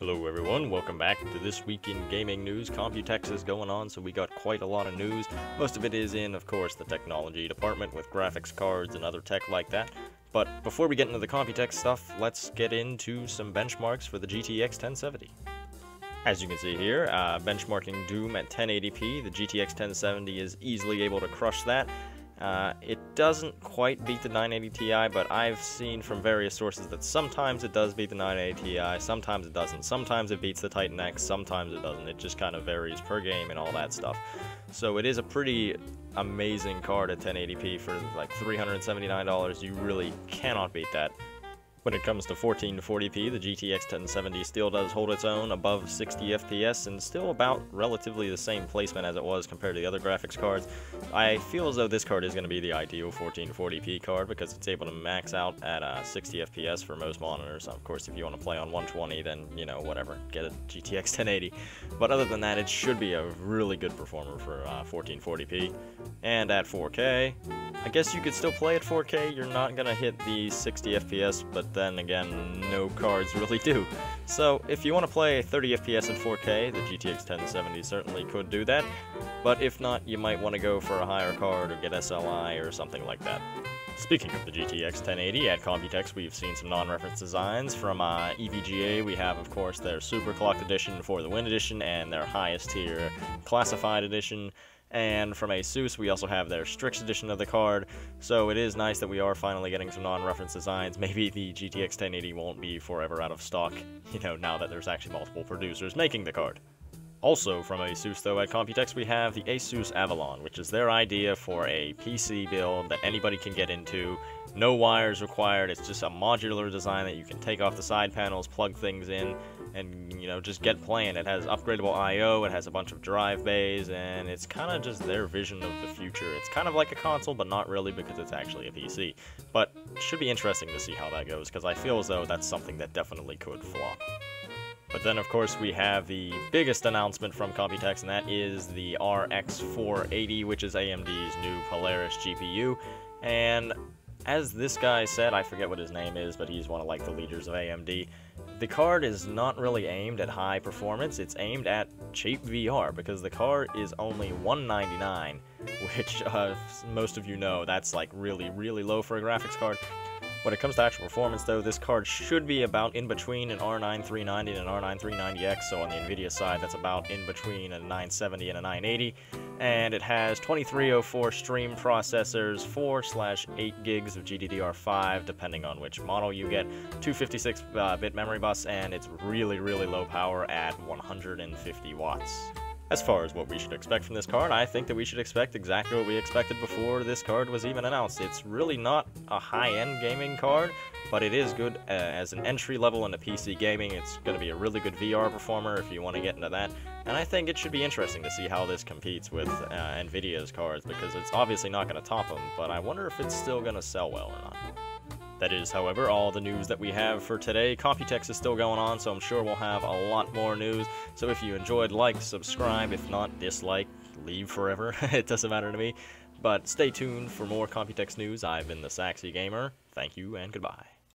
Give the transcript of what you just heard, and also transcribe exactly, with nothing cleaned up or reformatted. Hello everyone, welcome back to This Week in Gaming News. Computex is going on, so we got quite a lot of news. Most of it is in, of course, the technology department with graphics cards and other tech like that. But before we get into the Computex stuff, let's get into some benchmarks for the G T X ten seventy. As you can see here, uh, benchmarking Doom at ten eighty p, the G T X ten seventy is easily able to crush that. Uh, it doesn't quite beat the nine eighty T I, but I've seen from various sources that sometimes it does beat the nine eighty T I, sometimes it doesn't. Sometimes it beats the Titan X, sometimes it doesn't. It just kind of varies per game and all that stuff. So it is a pretty amazing card at ten eighty p for like three hundred seventy-nine dollars. You really cannot beat that. When it comes to fourteen forty p, the G T X ten seventy still does hold its own above sixty F P S and still about relatively the same placement as it was compared to the other graphics cards. I feel as though this card is going to be the ideal fourteen forty p card because it's able to max out at uh, sixty F P S for most monitors. Of course, if you want to play on one twenty, then, you know, whatever, get a G T X ten eighty. But other than that, it should be a really good performer for uh, fourteen forty p. And at four K, I guess you could still play at four K, you're not going to hit the sixty F P S, but then again, no cards really do. So if you want to play thirty F P S in four K, the G T X ten seventy certainly could do that, but if not, you might want to go for a higher card or get S L I or something like that. Speaking of the G T X ten eighty, at Computex we've seen some non-reference designs. From uh, E V G A we have, of course, their Superclocked Edition for the Win Edition and their highest tier Classified Edition. And from ASUS, we also have their Strix edition of the card, so it is nice that we are finally getting some non-reference designs. Maybe the G T X ten eighty won't be forever out of stock, you know, now that there's actually multiple producers making the card. Also from ASUS, though, at Computex, we have the ASUS Avalon, which is their idea for a P C build that anybody can get into. No wires required, it's just a modular design that you can take off the side panels, plug things in, and, you know, just get playing. It has upgradable I O, it has a bunch of drive bays, and it's kind of just their vision of the future. It's kind of like a console, but not really because it's actually a P C. But it should be interesting to see how that goes, because I feel as though that's something that definitely could flop. But then, of course, we have the biggest announcement from Computex, and that is the R X four eighty, which is A M D's new Polaris G P U, and as this guy said, I forget what his name is, but he's one of like the leaders of A M D, the card is not really aimed at high performance, it's aimed at cheap V R, because the card is only one ninety-nine, which uh, most of you know, that's like really, really low for a graphics card. When it comes to actual performance, though, this card should be about in between an R nine three ninety and an R nine three ninety X, so on the NVIDIA side, that's about in between a nine seventy and a nine eighty, and it has twenty-three oh four stream processors, four slash eight gigs of G D D R five, depending on which model you get, two fifty-six bit memory bus, and it's really, really low power at one hundred fifty watts. As far as what we should expect from this card, I think that we should expect exactly what we expected before this card was even announced. It's really not a high-end gaming card, but it is good uh, as an entry level into P C gaming. It's going to be a really good V R performer if you want to get into that. And I think it should be interesting to see how this competes with uh, NVIDIA's cards, because it's obviously not going to top them, but I wonder if it's still going to sell well or not. That is, however, all the news that we have for today. Computex is still going on, so I'm sure we'll have a lot more news. So if you enjoyed, like, subscribe. If not, dislike, leave forever. It doesn't matter to me. But stay tuned for more Computex news. I've been The Saxy Gamer. Thank you, and goodbye.